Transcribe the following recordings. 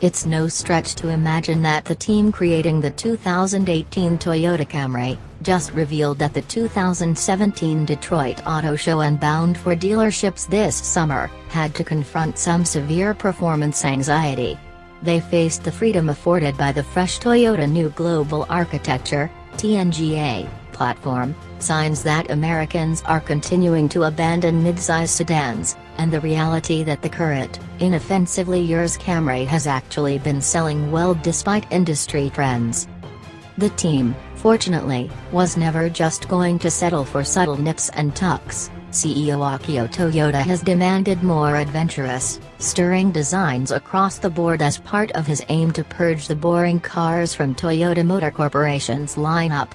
It's no stretch to imagine that the team creating the 2018 Toyota Camry just revealed at the 2017 Detroit Auto Show and bound for dealerships this summer, had to confront some severe performance anxiety. They faced the freedom afforded by the fresh Toyota New Global Architecture (TNGA) platform, signs that Americans are continuing to abandon midsize sedans, and the reality that the current, inoffensively yours Camry has actually been selling well despite industry trends. The team, fortunately, was never just going to settle for subtle nips and tucks. CEO Akio Toyoda has demanded more adventurous, stirring designs across the board as part of his aim to purge the boring cars from Toyota Motor Corporation's lineup.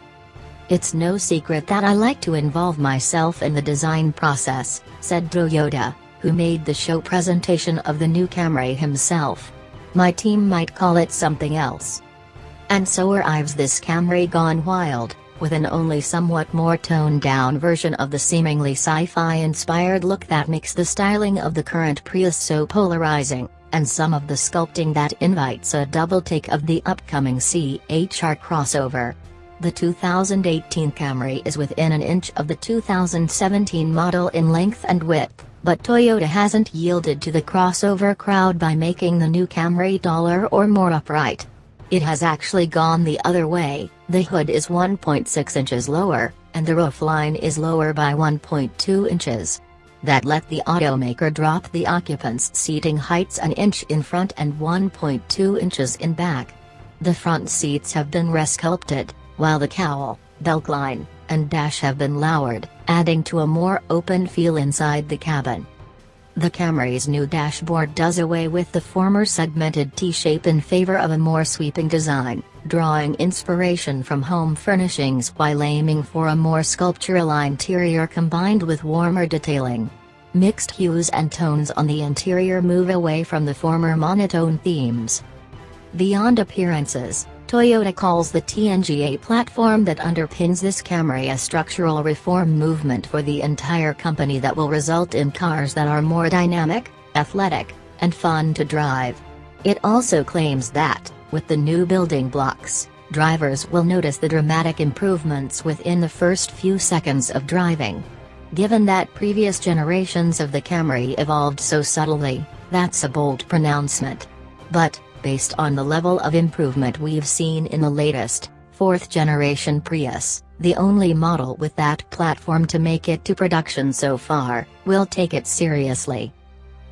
"It's no secret that I like to involve myself in the design process," said Toyoda, who made the show presentation of the new Camry himself. "My team might call it something else." And so arrives this Camry gone wild, with an only somewhat more toned-down version of the seemingly sci-fi inspired look that makes the styling of the current Prius so polarizing, and some of the sculpting that invites a double take of the upcoming C-HR crossover. The 2018 Camry is within an inch of the 2017 model in length and width, but Toyota hasn't yielded to the crossover crowd by making the new Camry taller or more upright. It has actually gone the other way. The hood is 1.6 inches lower, and the roofline is lower by 1.2 inches. That let the automaker drop the occupants' seating heights an inch in front and 1.2 inches in back. The front seats have been resculpted, while the cowl, beltline, and dash have been lowered, adding to a more open feel inside the cabin. The Camry's new dashboard does away with the former segmented T-shape in favor of a more sweeping design, drawing inspiration from home furnishings while aiming for a more sculptural interior combined with warmer detailing. Mixed hues and tones on the interior move away from the former monotone themes. Beyond appearances, Toyota calls the TNGA platform that underpins this Camry a structural reform movement for the entire company that will result in cars that are more dynamic, athletic, and fun to drive. It also claims that, with the new building blocks, drivers will notice the dramatic improvements within the first few seconds of driving. Given that previous generations of the Camry evolved so subtly, that's a bold pronouncement. But, based on the level of improvement we've seen in the latest, fourth-generation Prius, the only model with that platform to make it to production so far, we'll take it seriously.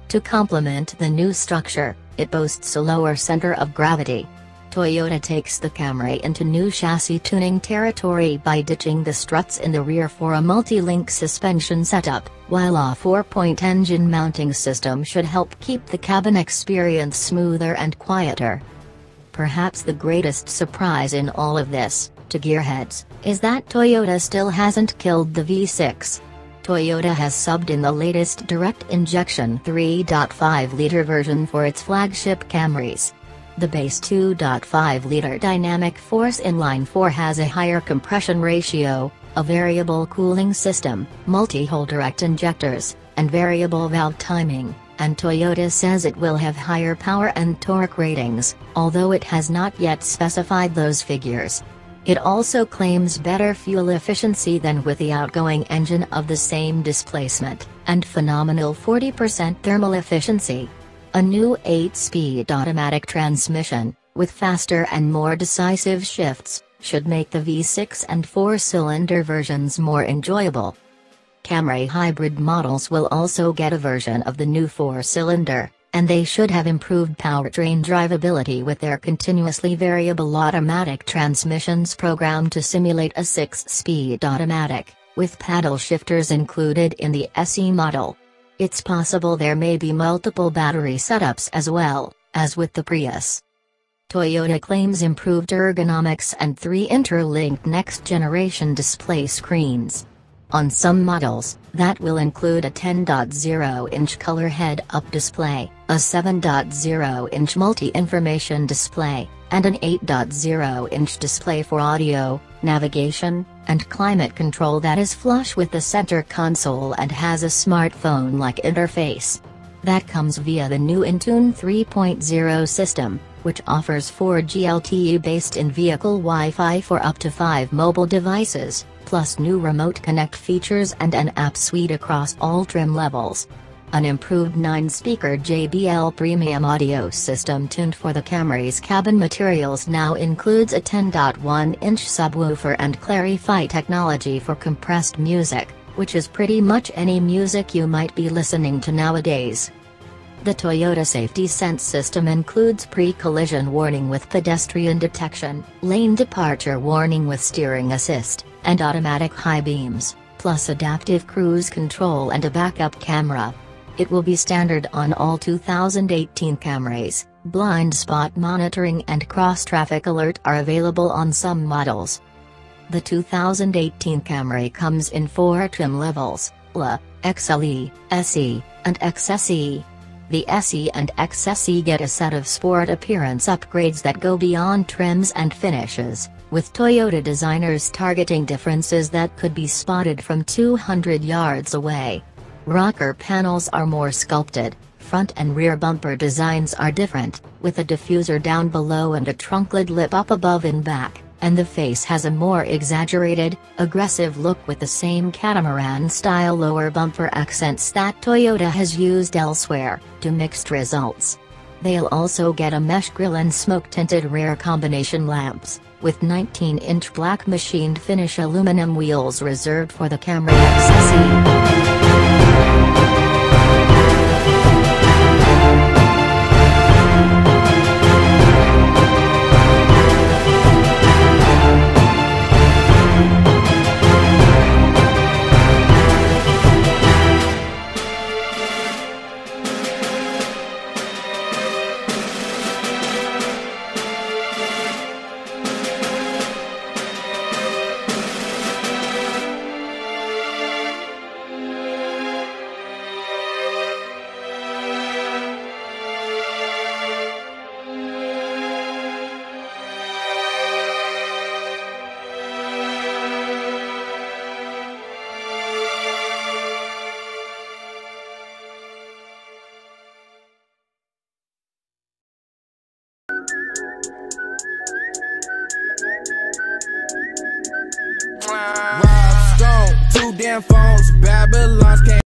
To complement the new structure, it boasts a lower center of gravity. Toyota takes the Camry into new chassis tuning territory by ditching the struts in the rear for a multi-link suspension setup, while a 4-point engine mounting system should help keep the cabin experience smoother and quieter. Perhaps the greatest surprise in all of this, to gearheads, is that Toyota still hasn't killed the V6. Toyota has subbed in the latest direct injection 3.5-liter version for its flagship Camrys. The base 2.5-liter dynamic force inline-4 has a higher compression ratio, a variable cooling system, multi-hole direct injectors, and variable valve timing, and Toyota says it will have higher power and torque ratings, although it has not yet specified those figures. It also claims better fuel efficiency than with the outgoing engine of the same displacement, and phenomenal 40% thermal efficiency. A new 8-speed automatic transmission, with faster and more decisive shifts, should make the V6 and 4-cylinder versions more enjoyable. Camry hybrid models will also get a version of the new 4-cylinder, and they should have improved powertrain drivability with their continuously variable automatic transmissions programmed to simulate a 6-speed automatic, with paddle shifters included in the SE model. It's possible there may be multiple battery setups as well, as with the Prius. Toyota claims improved ergonomics and 3 interlinked next-generation display screens. On some models, that will include a 10.0-inch color head-up display, a 7.0-inch multi-information display, and an 8.0-inch display for audio, navigation, and climate control that is flush with the center console and has a smartphone-like interface. That comes via the new Entune 3.0 system, which offers 4G LTE based in-vehicle Wi-Fi for up to 5 mobile devices, plus new Remote Connect features and an app suite across all trim levels. An improved 9-speaker JBL premium audio system tuned for the Camry's cabin materials now includes a 10.1-inch subwoofer and Clarify technology for compressed music, which is pretty much any music you might be listening to nowadays. The Toyota Safety Sense system includes pre-collision warning with pedestrian detection, lane departure warning with steering assist, and automatic high beams, plus adaptive cruise control and a backup camera. It will be standard on all 2018 Camrys. Blind spot monitoring and cross-traffic alert are available on some models. The 2018 Camry comes in 4 trim levels, LE, XLE, SE, and XSE. The SE and XSE get a set of sport appearance upgrades that go beyond trims and finishes, with Toyota designers targeting differences that could be spotted from 200 yards away. Rocker panels are more sculpted, front and rear bumper designs are different, with a diffuser down below and a trunkled lip up above and back. And the face has a more exaggerated, aggressive look with the same catamaran-style lower bumper accents that Toyota has used elsewhere, to mixed results. They'll also get a mesh grille and smoke-tinted rear combination lamps, with 19-inch black machined finish aluminum wheels reserved for the Camry XSE. Damn phones, Babylon's came.